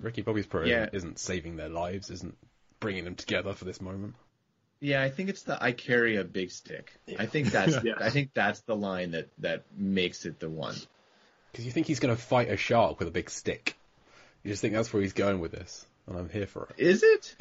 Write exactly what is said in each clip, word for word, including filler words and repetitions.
Ricky Bobby's program yeah. isn't saving their lives, isn't bringing them together for this moment. Yeah, I think it's the I carry a big stick. Yeah. I think that's yeah. I think that's the line that, that makes it the one. Because you think he's going to fight a shark with a big stick. You just think that's where he's going with this, and I'm here for it. Is it?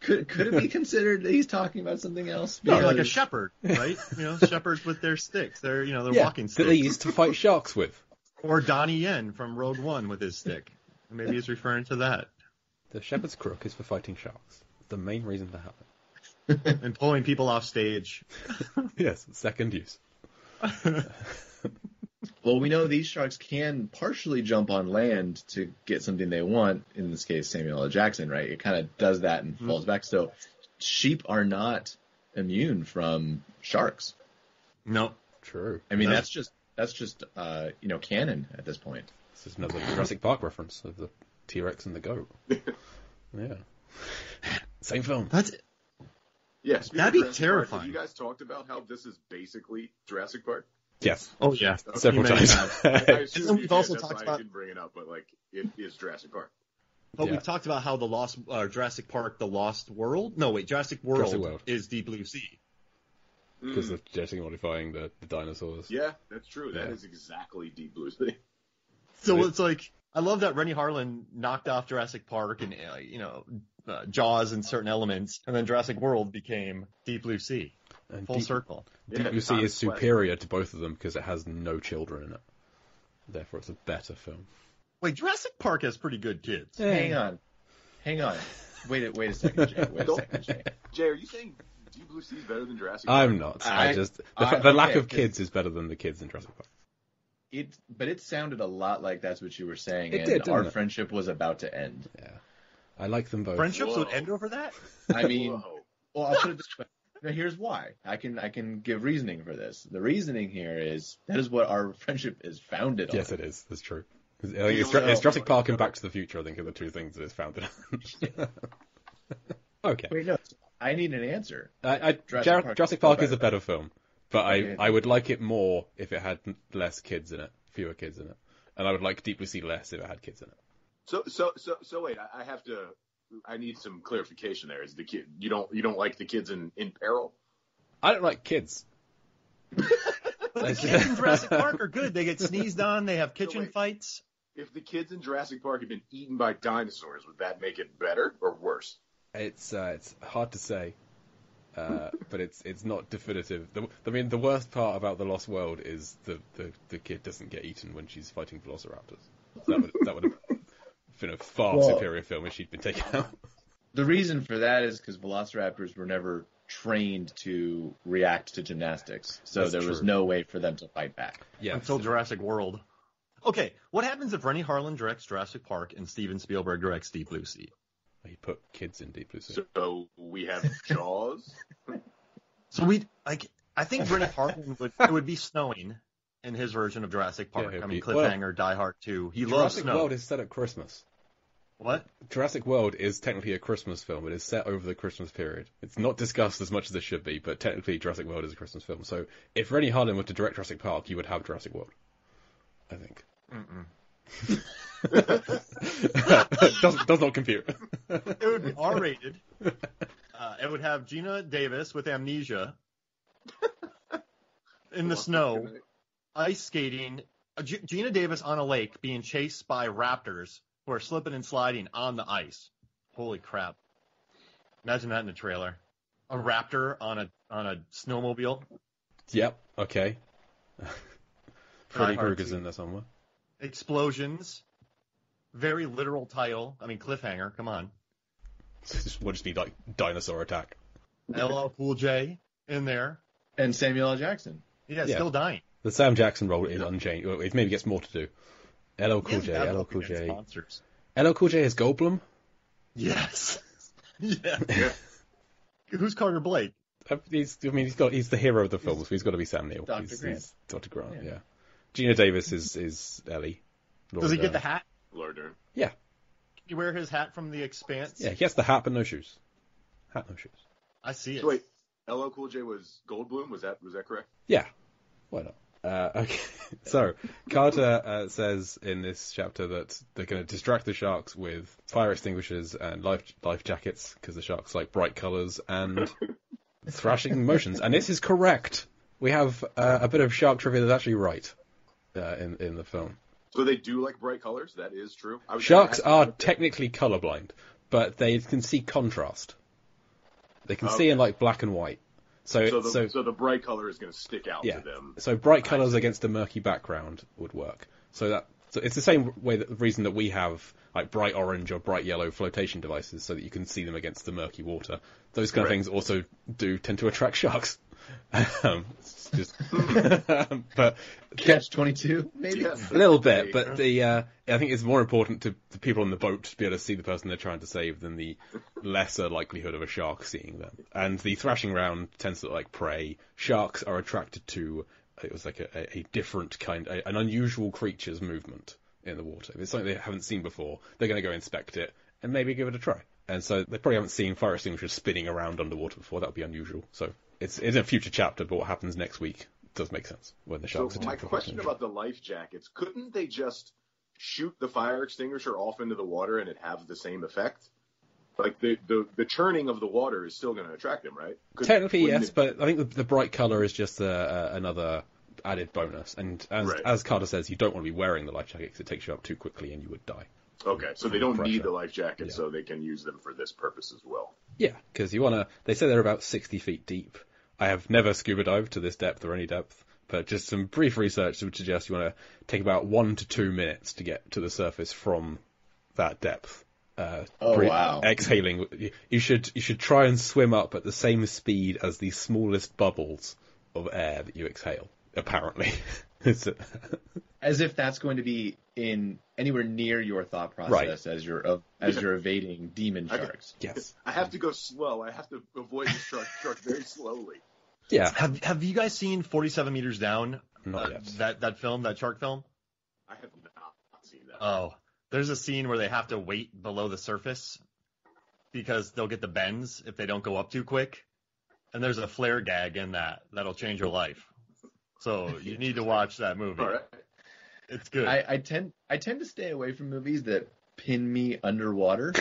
could could it be considered that he's talking about something else? Because... No, like a shepherd, right? You know, shepherds with their sticks. They're you know they're yeah, walking sticks that they used to fight sharks with. Or Donnie Yen from Rogue One with his stick. Maybe he's referring to that. The shepherd's crook is for fighting sharks. The main reason for having. And pulling people off stage. Yes, second use. Well, we know these sharks can partially jump on land to get something they want. In this case, Samuel L. Jackson, right? It kind of does that and falls mm-hmm. back. So sheep are not immune from sharks. No, true. I mean, no. that's just that's just uh, you know canon at this point. This is another Jurassic Park reference of the T-Rex and the goat. Yeah, same film. That's it. Yes, that'd be terrifying. Park, have you guys talked about how this is basically Jurassic Park? Yes. Oh yeah, so several times. I, I assume we've also talked why about. I didn't bring it up, but like it is Jurassic Park. But yeah. we've talked about how the lost uh, Jurassic Park, the Lost World. No wait, Jurassic World, Jurassic World. Is Deep Blue Sea. Because mm. of genetically modifying the, the dinosaurs. Yeah, that's true. That yeah. is exactly Deep Blue Sea. So it's, it's like I love that Rennie Harlan knocked off Jurassic Park and uh, you know. Uh, Jaws and certain elements, and then Jurassic World became Deep Blue Sea. And Full deep, circle. Deep yeah, Blue Sea is superior to both of them because it has no children in it. Therefore, it's a better film. Wait, Jurassic Park has pretty good kids. Hey. Hang on. Hang on. Wait, wait a second, Jay. Wait a second, Jay. Jay, are you saying Deep Blue Sea is better than Jurassic Park? I'm not. I, I just The, I, the okay, lack of kids is better than the kids in Jurassic Park. It, But it sounded a lot like that's what you were saying, it and did, our it? friendship was about to end. Yeah. I like them both. Friendships Whoa. would end over that? I mean, Whoa. well, I'll put it this way. Now, here's why. I can I can give reasoning for this. The reasoning here is that is what our friendship is founded yes, on. Yes, it is. That's true. It's, it's, it's Jurassic Park and Back to the Future, I think, are the two things that it's founded on. Okay. Wait, no. I need an answer. I, I, Jurassic, Jurassic Park, Jurassic Park is a better film, but I, I would like it more if it had less kids in it, fewer kids in it. And I would like Deep Blue Sea less if it had kids in it. So so so so wait, I have to. I need some clarification. There is the kid. You don't you don't like the kids in, in peril. I don't like kids. The kids in Jurassic Park are good. They get sneezed on. They have kitchen so wait, fights. If the kids in Jurassic Park had been eaten by dinosaurs, would that make it better or worse? It's uh, it's hard to say, uh, but it's it's not definitive. The, I mean, the worst part about The Lost World is the, the, the kid doesn't get eaten when she's fighting velociraptors. So that would that would. been a far well, superior film if she'd been taken out. The reason for that is because velociraptors were never trained to react to gymnastics, so That's there true. was no way for them to fight back. Yeah, until so. Jurassic World. Okay, what happens if Rennie Harlan directs Jurassic Park and Steven Spielberg directs Deep Blue Sea? He put kids in Deep Blue Sea. So we have Jaws? So we, like, I think Rennie Harlan would, it would be snowing. In his version of Jurassic Park, yeah, I mean, be, Cliffhanger, well, Die Hard two. He Jurassic loves snow. Jurassic World is set at Christmas. What? Jurassic World is technically a Christmas film. It is set over the Christmas period. It's not discussed as much as it should be, but technically Jurassic World is a Christmas film. So if Rennie Harlan were to direct Jurassic Park, you would have Jurassic World, I think. Mm-mm. does, does not compute. It would be R-rated. Uh, it would have Gina Davis with amnesia in the snow. Ice skating, uh, G- Gina Davis on a lake being chased by raptors who are slipping and sliding on the ice. Holy crap. Imagine that in a trailer. A raptor on a on a snowmobile. Yep, okay. Freddy Krueger's in there somewhere. Explosions. Very literal title. I mean, Cliffhanger, come on. We'll just be like Dinosaur Attack. L L Cool J in there. And Samuel L. Jackson. Yeah, yeah. Still dying. The Sam Jackson role is unchanged. It maybe gets more to do. L L Cool J, L L Cool J. L L Cool J is Goldblum? Yes. Yeah. yeah. Who's Carter Blake? He's, I mean, he's got he's the hero of the film, he's, so he's got to be Sam Neill. Doctor He's, Grant. He's Doctor Grant, yeah. yeah. Gina Davis is, is Ellie. Lord Does he Dern. get the hat? Laura Dern. Yeah. Can you wear his hat from The Expanse? Yeah, he has the hat but no shoes. Hat, no shoes. I see it. So wait, L L Cool J was Goldblum? Was that, was that correct? Yeah. Why not? Uh, okay. So Carter uh, says in this chapter that they're going to distract the sharks with fire extinguishers and life life jackets because the sharks like bright colours and thrashing motions. And this is correct. We have uh, a bit of shark trivia that's actually right uh, in in the film. So they do like bright colours. That is true. I sharks are technically colourblind, but they can see contrast. They can okay. see in like black and white. So, so, the, so, so the bright color is going to stick out yeah. to them. So bright colors against a murky background would work. So that so it's the same way that the reason that we have like bright orange or bright yellow flotation devices so that you can see them against the murky water. Those kind right. of things also do tend to attract sharks. Um, it's just but catch twenty-two maybe yes, a little bit, but the uh, I think it's more important to the people on the boat to be able to see the person they're trying to save than the lesser likelihood of a shark seeing them. And the thrashing round tends to look like prey. Sharks are attracted to it was like a, a different kind, a, an unusual creature's movement in the water. If it's something they haven't seen before, they're going to go inspect it and maybe give it a try. And so they probably haven't seen fire extinguishers spinning around underwater before. That would be unusual. So. It's in a future chapter, but what happens next week does make sense when the sharks attack. So my question about the life jackets, couldn't they just shoot the fire extinguisher off into the water and it have the same effect? Like the the, the churning of the water is still going to attract them, right? Could, Technically, yes, it... but I think the, the bright color is just a, a, another added bonus. And as, right. as Carter says, you don't want to be wearing the life jacket because it takes you up too quickly and you would die. Okay, so they don't pressure. need the life jacket, yeah. so they can use them for this purpose as well. Yeah, because you want to... They say they're about sixty feet deep. I have never scuba dived to this depth or any depth, but just some brief research would suggest you want to take about one to two minutes to get to the surface from that depth. Uh, oh, breathing, wow. Exhaling. You should you should try and swim up at the same speed as the smallest bubbles of air that you exhale, apparently. As if that's going to be in anywhere near your thought process right. as you're uh, as you're evading demon sharks. I, yes. I have to go slow. I have to avoid the shark, shark very slowly. Yeah. Have Have you guys seen forty-seven meters Down? Not uh, yet. That that film, that shark film. I have not seen that. Oh, there's a scene where they have to wait below the surface because they'll get the bends if they don't go up too quick. And there's a flare gag in that that'll change your life. So you need to watch that movie. All right. It's good. I, I tend I tend to stay away from movies that pin me underwater,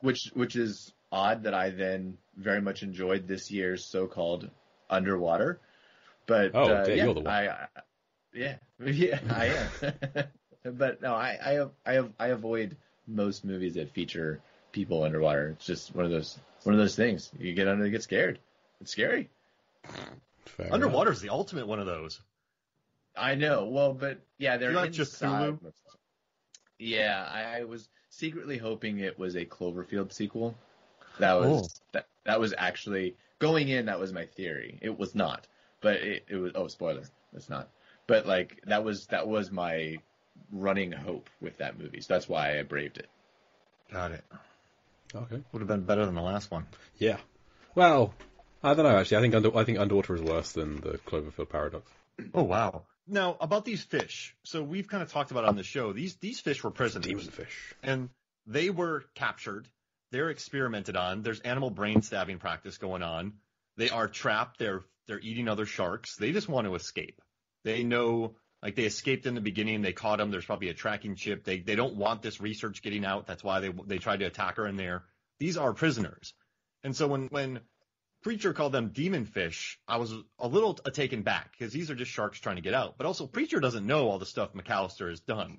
which which is odd that I then very much enjoyed this year's so-called Underwater. But oh, uh, yeah, you're the one. I, I, yeah, yeah, I am. But no, I I have, I, have, I avoid most movies that feature people underwater. It's just one of those one of those things. You get under, you get scared. It's scary. Fair Underwater enough. Is the ultimate one of those. I know. Well, but yeah, they're not just Hulu. Yeah, I, I was secretly hoping it was a Cloverfield sequel. That was oh. that, that was actually going in. That was my theory. It was not, but it, it was. Oh, spoiler! It's not. But like that was that was my running hope with that movie. So that's why I braved it. Got it. Okay, would have been better than the last one. Yeah. Well. I don't know, actually. I think under, I think underwater is worse than the Cloverfield paradox. Oh, wow. Now, about these fish. So we've kind of talked about it on the show. These these fish were prisoners. Demon fish. And they were captured. They're experimented on. There's animal brain stabbing practice going on. They are trapped. They're they're eating other sharks. They just want to escape. They know, like, they escaped in the beginning. They caught them. There's probably a tracking chip. They they don't want this research getting out. That's why they they tried to attack her in there. These are prisoners. And so when when... Preacher called them demon fish. I was a little taken back because these are just sharks trying to get out. But also, Preacher doesn't know all the stuff McAllister has done.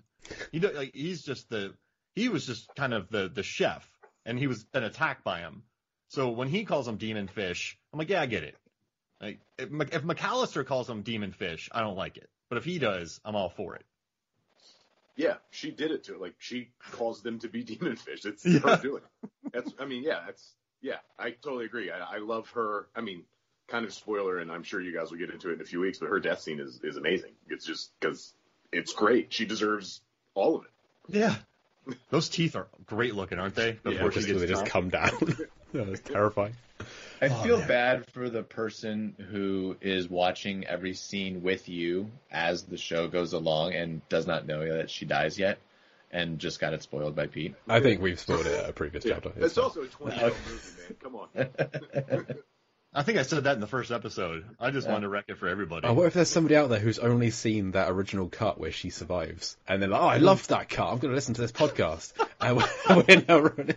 He do, like, he's just the he was just kind of the the chef, and he was been attacked by him. So when he calls them demon fish, I'm like, yeah, I get it. Like if, if McAllister calls them demon fish, I don't like it. But if he does, I'm all for it. Yeah, she did it to it. Like she caused them to be demon fish. It's yeah. her doing. That's I mean, yeah, that's. Yeah, I totally agree. I, I love her. I mean, kind of spoiler, and I'm sure you guys will get into it in a few weeks, but her death scene is, is amazing. It's just because it's great. She deserves all of it. Yeah. Those teeth are great looking, aren't they? Before yeah, she just, gets they just come down. That was terrifying. I oh, feel man. bad for the person who is watching every scene with you as the show goes along and does not know that she dies yet. And just got it spoiled by Pete. I think we've spoiled it at a previous yeah. chapter. It's, it's also a twenty-year-old movie, man. Come on. I think I said that in the first episode. I just yeah. wanted to wreck it for everybody. Oh, what if there's somebody out there who's only seen that original cut where she survives, and they're like, "Oh, I loved that cut. I'm going to listen to this podcast." And we're now running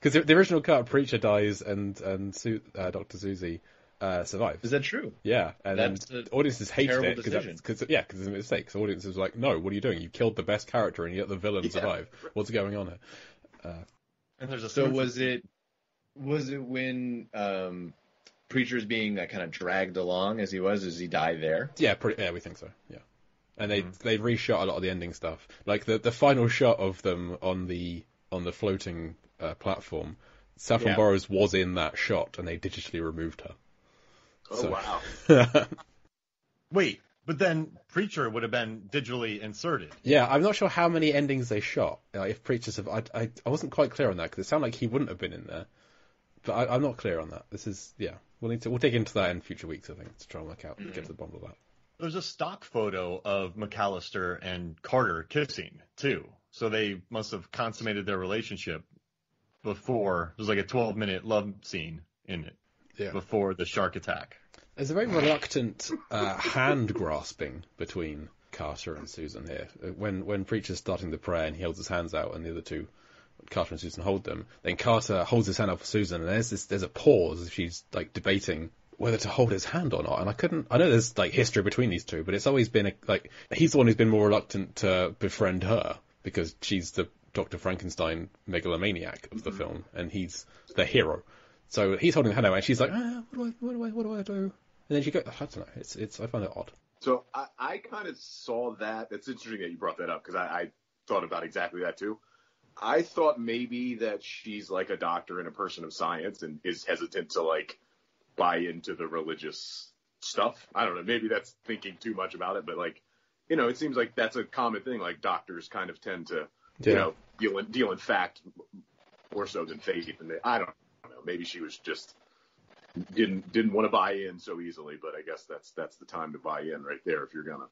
because the original cut, Preacher dies and and uh, Doctor Susie uh, survives. Is that true? Yeah, and That's then audiences hated it because yeah, because it's a mistake. So audiences were like, "No, what are you doing? You killed the best character, and yet the villain yeah. survived. What's going on here?" Uh, and there's a so was it was it when. Um, Preacher's being like, kind of dragged along as he was. Does he die there? Yeah, pretty, yeah, we think so. Yeah, and they mm. they reshot a lot of the ending stuff. Like the, the final shot of them on the on the floating uh, platform, Saffron yeah. Burrows was in that shot, and they digitally removed her. Oh so. Wow! Wait, but then Preacher would have been digitally inserted. Yeah, I'm not sure how many endings they shot. Like if Preacher, I, I I wasn't quite clear on that because it sounded like he wouldn't have been in there. But I, I'm not clear on that. This is yeah. We'll need to. We'll dig into that in future weeks, I think, to try and work out mm-hmm. get to the bottom of that. There's a stock photo of McAllister and Carter kissing too, so they must have consummated their relationship before. There's like a twelve minute love scene in it yeah. before the shark attack. There's a very reluctant uh, hand grasping between Carter and Susan here. When when Preacher's starting the prayer and he holds his hands out, and the other two. Carter and Susan hold them. Then Carter holds his hand out for Susan, and there's this, there's a pause. She's like debating whether to hold his hand or not. And I couldn't. I know there's like history between these two, but it's always been a, like he's the one who's been more reluctant to befriend her because she's the Doctor Frankenstein megalomaniac of the mm-hmm. film, and he's the hero. So he's holding the hand out, and she's like, ah, what do I, what do I, what do I do? And then she goes, I don't know. It's, it's. I find it odd. So I, I kind of saw that. It's interesting that you brought that up because I, I thought about exactly that too. I thought maybe that she's like a doctor and a person of science and is hesitant to like buy into the religious stuff. I don't know. Maybe that's thinking too much about it, but like, you know, it seems like that's a common thing. Like doctors kind of tend to, yeah. you know, deal in, deal in fact more so than faith. And they, I don't know. Maybe she was just didn't, didn't want to buy in so easily, but I guess that's, that's the time to buy in right there. If you're going to.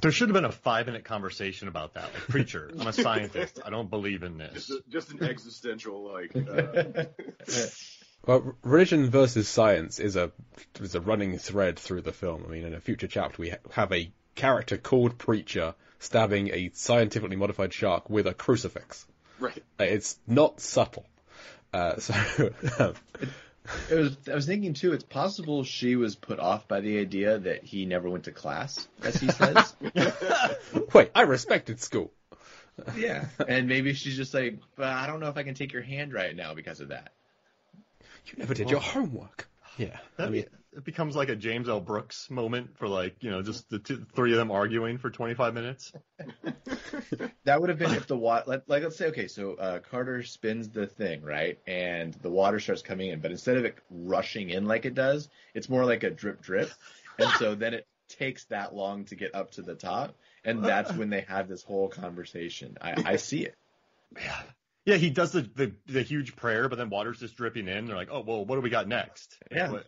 There should have been a five-minute conversation about that. Like, Preacher, I'm a scientist. I don't believe in this. Just, a, just an existential, like... Uh... Well, religion versus science is a is a running thread through the film. I mean, in a future chapter, we ha- have a character called Preacher stabbing a scientifically modified shark with a crucifix. Right. It's not subtle. Uh, so... it, it was, I was thinking, too, it's possible she was put off by the idea that he never went to class, as he says. Wait, I respected school. Yeah, and maybe she's just like, I don't know if I can take your hand right now because of that. You never did your homework. Yeah. I mean, it becomes like a James L. Brooks moment for, like, you know, just the two, three of them arguing for twenty-five minutes. That would have been if the water, like, like let's say, okay, so uh, Carter spins the thing, right? And the water starts coming in, but instead of it rushing in like it does, it's more like a drip drip. And so then it takes that long to get up to the top. And that's when they have this whole conversation. I, I see it. Yeah. Yeah, he does the, the, the huge prayer, but then water's just dripping in. They're like, oh, well, what do we got next? Yeah. What?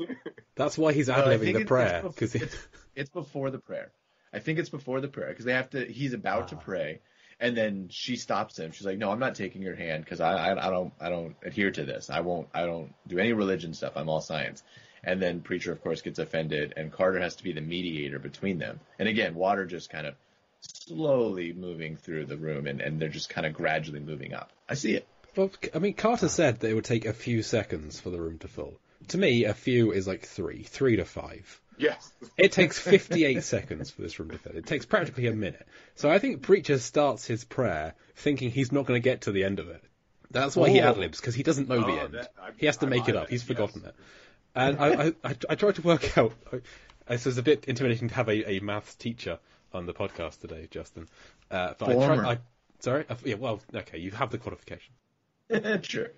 That's why he's ad-libbing well, the prayer. It's, cause it's, it's before the prayer. I think it's before the prayer because they have to. He's about wow. to pray, and then she stops him. She's like, no, I'm not taking your hand because I, I, I don't I don't adhere to this. I won't. I don't do any religion stuff. I'm all science. And then Preacher, of course, gets offended, and Carter has to be the mediator between them. And again, water just kind of slowly moving through the room, and, and they're just kind of gradually moving up. I see it. Well, I mean, Carter said that it would take a few seconds for the room to fill. To me, a few is like three, three to five. Yes. It takes fifty-eight seconds for this room to fill. It takes practically a minute. So I think Preacher starts his prayer thinking he's not going to get to the end of it. That's why oh. he ad-libs, because he doesn't know oh, the end. That, I, he has to I, make I, it up. He's yes. forgotten it. And I, I, I tried to work out... This is a bit intimidating to have a, a maths teacher on the podcast today, Justin. Uh, but Former. I tried... I, sorry? I, yeah, well, okay, you have the qualification. Sure.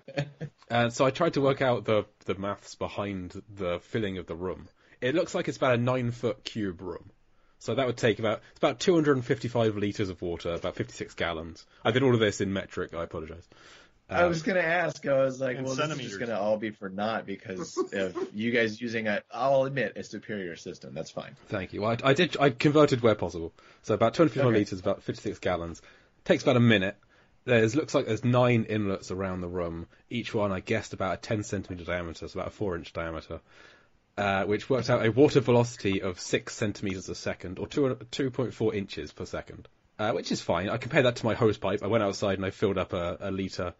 And so I tried to work out the, the maths behind the filling of the room. It looks like it's about a nine-foot cube room. So that would take about... It's about two hundred fifty-five litres of water, about fifty-six gallons. I did all of this in metric, I apologise. Um, I was going to ask, I was like, well, this is just going to all be for naught because if you guys using a, I'll admit, a superior system, that's fine. Thank you. Well, I, I did, I converted where possible. So about two hundred fifty-five okay. litres, about fifty-six gallons. Takes about a minute. There's, looks like there's nine inlets around the room. Each one, I guessed, about a ten centimetre diameter, so about a four inch diameter. uh, which works out a water velocity of six centimeters a second, or two two point four inches per second, uh, which is fine. I compared that to my hose pipe. I went outside and I filled up a, a liter